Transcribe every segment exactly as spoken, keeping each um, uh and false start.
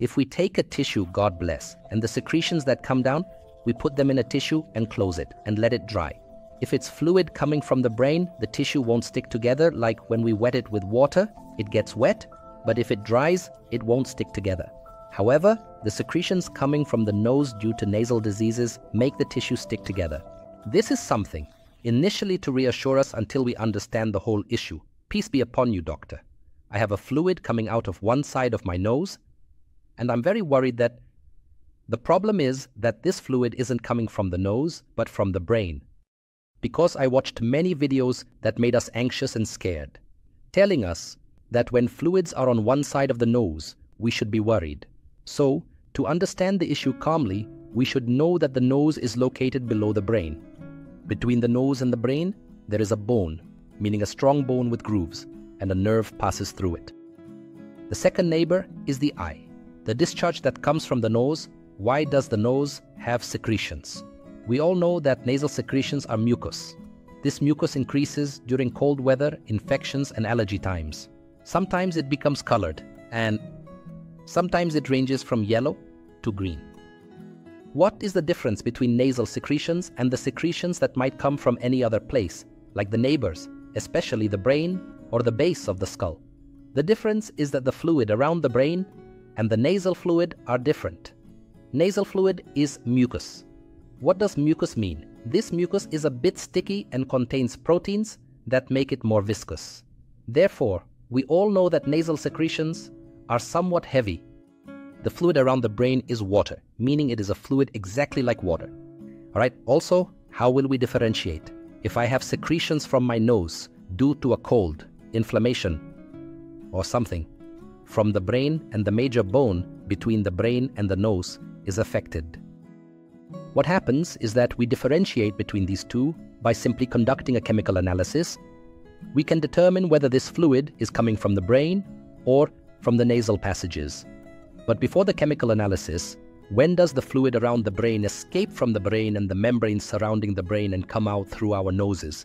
If we take a tissue, God bless, and the secretions that come down, we put them in a tissue and close it and let it dry. If it's fluid coming from the brain, the tissue won't stick together like when we wet it with water, it gets wet, but if it dries, it won't stick together. However, the secretions coming from the nose due to nasal diseases make the tissue stick together. This is something, initially to reassure us until we understand the whole issue. Peace be upon you, doctor. I have a fluid coming out of one side of my nose, and I'm very worried that the problem is that this fluid isn't coming from the nose, but from the brain. Because I watched many videos that made us anxious and scared, telling us that when fluids are on one side of the nose, we should be worried. So, to understand the issue calmly, we should know that the nose is located below the brain. Between the nose and the brain, there is a bone, meaning a strong bone with grooves, and a nerve passes through it. The second neighbor is the eye. The discharge that comes from the nose. Why does the nose have secretions? We all know that nasal secretions are mucus. This mucus increases during cold weather, infections, and allergy times. Sometimes it becomes colored, and sometimes it ranges from yellow to green. What is the difference between nasal secretions and the secretions that might come from any other place, like the neighbors, especially the brain or the base of the skull? The difference is that the fluid around the brain and the nasal fluid are different. Nasal fluid is mucus. What does mucus mean? This mucus is a bit sticky and contains proteins that make it more viscous. Therefore, we all know that nasal secretions are somewhat heavy. The fluid around the brain is water, meaning it is a fluid exactly like water. Alright, also, how will we differentiate? If I have secretions from my nose due to a cold, inflammation, or something, from the brain and the major bone between the brain and the nose is affected. What happens is that we differentiate between these two by simply conducting a chemical analysis. We can determine whether this fluid is coming from the brain or from the nasal passages. But before the chemical analysis, when does the fluid around the brain escape from the brain and the membranes surrounding the brain and come out through our noses?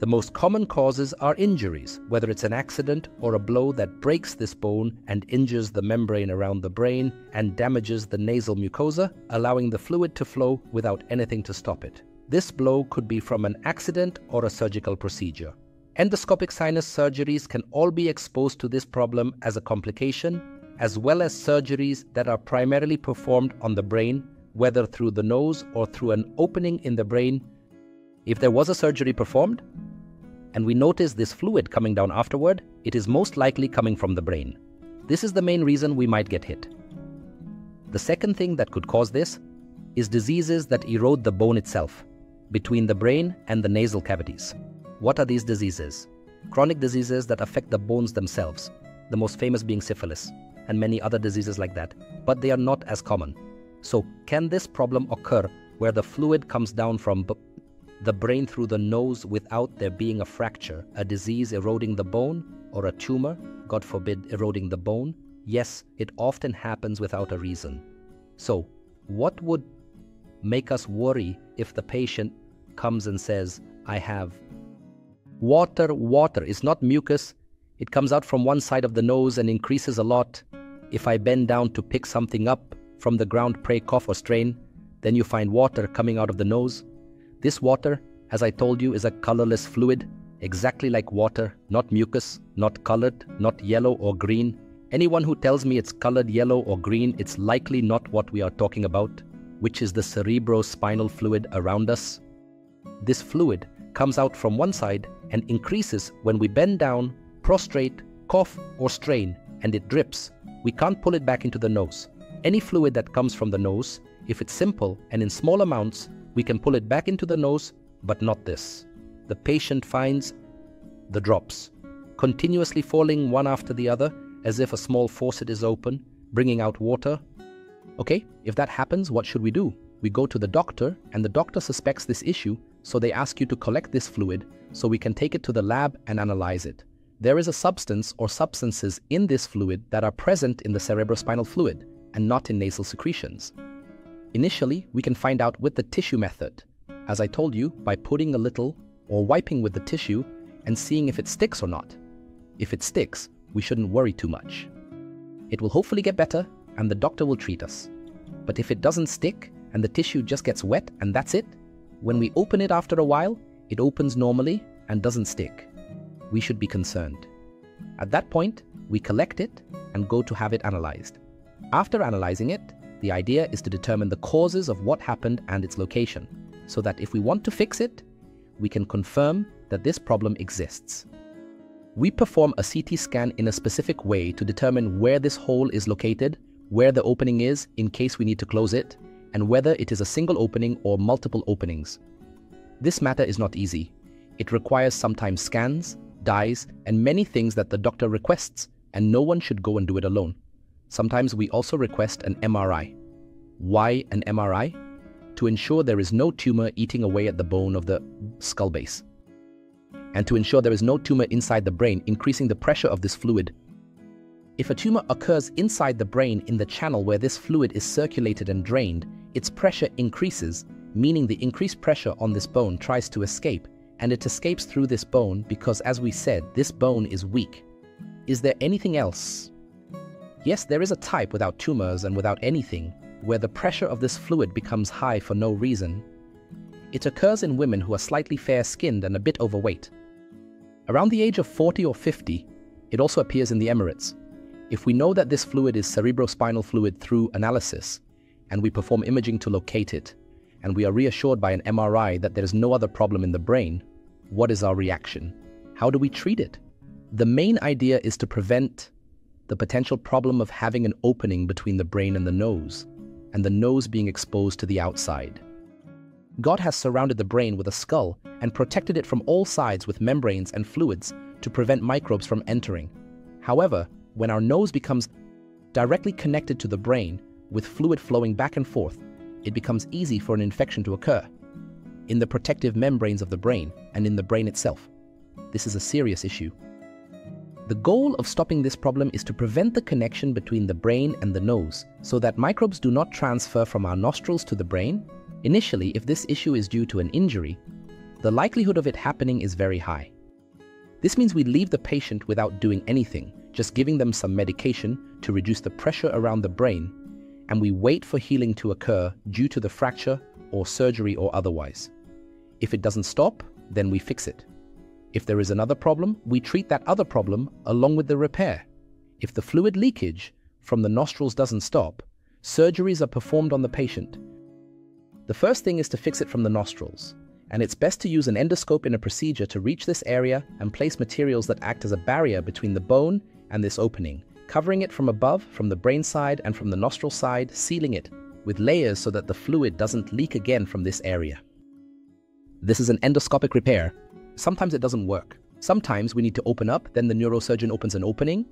The most common causes are injuries, whether it's an accident or a blow that breaks this bone and injures the membrane around the brain and damages the nasal mucosa, allowing the fluid to flow without anything to stop it. This blow could be from an accident or a surgical procedure. Endoscopic sinus surgeries can all be exposed to this problem as a complication, as well as surgeries that are primarily performed on the brain, whether through the nose or through an opening in the brain. If there was a surgery performed, and we notice this fluid coming down afterward, it is most likely coming from the brain. This is the main reason we might get hit. The second thing that could cause this is diseases that erode the bone itself, between the brain and the nasal cavities. What are these diseases? Chronic diseases that affect the bones themselves, the most famous being syphilis, and many other diseases like that, but they are not as common. So, can this problem occur where the fluid comes down from the brain through the nose without there being a fracture, a disease eroding the bone, or a tumor, God forbid, eroding the bone? Yes, it often happens without a reason. So, what would make us worry if the patient comes and says, I have water, water, it's not mucus. It comes out from one side of the nose and increases a lot. If I bend down to pick something up from the ground, pray, cough or strain, then you find water coming out of the nose. This water, as I told you, is a colorless fluid, exactly like water, not mucus, not colored, not yellow or green. Anyone who tells me it's colored yellow or green, it's likely not what we are talking about, which is the cerebrospinal fluid around us. This fluid comes out from one side and increases when we bend down, prostrate, cough or strain, and it drips. We can't pull it back into the nose. Any fluid that comes from the nose, if it's simple and in small amounts, we can pull it back into the nose, but not this. The patient finds the drops, continuously falling one after the other, as if a small faucet is open, bringing out water. Okay, if that happens, what should we do? We go to the doctor, and the doctor suspects this issue, so they ask you to collect this fluid so we can take it to the lab and analyze it. There is a substance or substances in this fluid that are present in the cerebrospinal fluid and not in nasal secretions. Initially, we can find out with the tissue method, as I told you, by putting a little or wiping with the tissue and seeing if it sticks or not. If it sticks, we shouldn't worry too much. It will hopefully get better, and the doctor will treat us. But if it doesn't stick and the tissue just gets wet and that's it, when we open it after a while, it opens normally and doesn't stick. We should be concerned. At that point, we collect it and go to have it analyzed. After analyzing it, the idea is to determine the causes of what happened and its location, so that if we want to fix it, we can confirm that this problem exists. We perform a C T scan in a specific way to determine where this hole is located, where the opening is in case we need to close it, and whether it is a single opening or multiple openings. This matter is not easy. It requires sometimes scans, dyes, and many things that the doctor requests, and no one should go and do it alone. Sometimes we also request an M R I. Why an M R I? To ensure there is no tumor eating away at the bone of the skull base, and to ensure there is no tumor inside the brain, increasing the pressure of this fluid. If a tumor occurs inside the brain in the channel where this fluid is circulated and drained, its pressure increases, meaning the increased pressure on this bone tries to escape, and it escapes through this bone because, as we said, this bone is weak. Is there anything else? Yes, there is a type without tumors and without anything, where the pressure of this fluid becomes high for no reason. It occurs in women who are slightly fair-skinned and a bit overweight. Around the age of forty or fifty, it also appears in the Emirates. If we know that this fluid is cerebrospinal fluid through analysis, and we perform imaging to locate it, and we are reassured by an M R I that there is no other problem in the brain, what is our reaction? How do we treat it? The main idea is to prevent the potential problem of having an opening between the brain and the nose, and the nose being exposed to the outside. God has surrounded the brain with a skull and protected it from all sides with membranes and fluids to prevent microbes from entering. However, when our nose becomes directly connected to the brain with fluid flowing back and forth, it becomes easy for an infection to occur in the protective membranes of the brain and in the brain itself. This is a serious issue. The goal of stopping this problem is to prevent the connection between the brain and the nose so that microbes do not transfer from our nostrils to the brain. Initially, if this issue is due to an injury, the likelihood of it happening is very high. This means we leave the patient without doing anything, just giving them some medication to reduce the pressure around the brain, and we wait for healing to occur due to the fracture or surgery or otherwise. If it doesn't stop, then we fix it. If there is another problem, we treat that other problem along with the repair. If the fluid leakage from the nostrils doesn't stop, surgeries are performed on the patient. The first thing is to fix it from the nostrils, and it's best to use an endoscope in a procedure to reach this area and place materials that act as a barrier between the bone and this opening, covering it from above, from the brain side and from the nostril side, sealing it with layers so that the fluid doesn't leak again from this area. This is an endoscopic repair. Sometimes it doesn't work. Sometimes we need to open up, then the neurosurgeon opens an opening,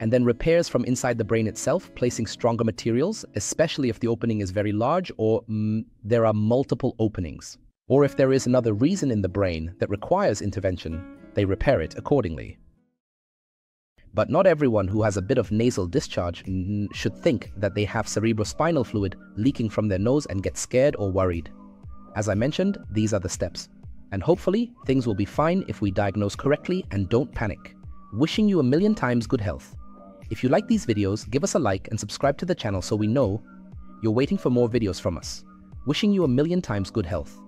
and then repairs from inside the brain itself, placing stronger materials, especially if the opening is very large or mm, there are multiple openings. Or if there is another reason in the brain that requires intervention, they repair it accordingly. But not everyone who has a bit of nasal discharge mm, should think that they have cerebrospinal fluid leaking from their nose and get scared or worried. As I mentioned, these are the steps. And hopefully, things will be fine if we diagnose correctly and don't panic. Wishing you a million times good health. If you like these videos, give us a like and subscribe to the channel so we know you're waiting for more videos from us. Wishing you a million times good health.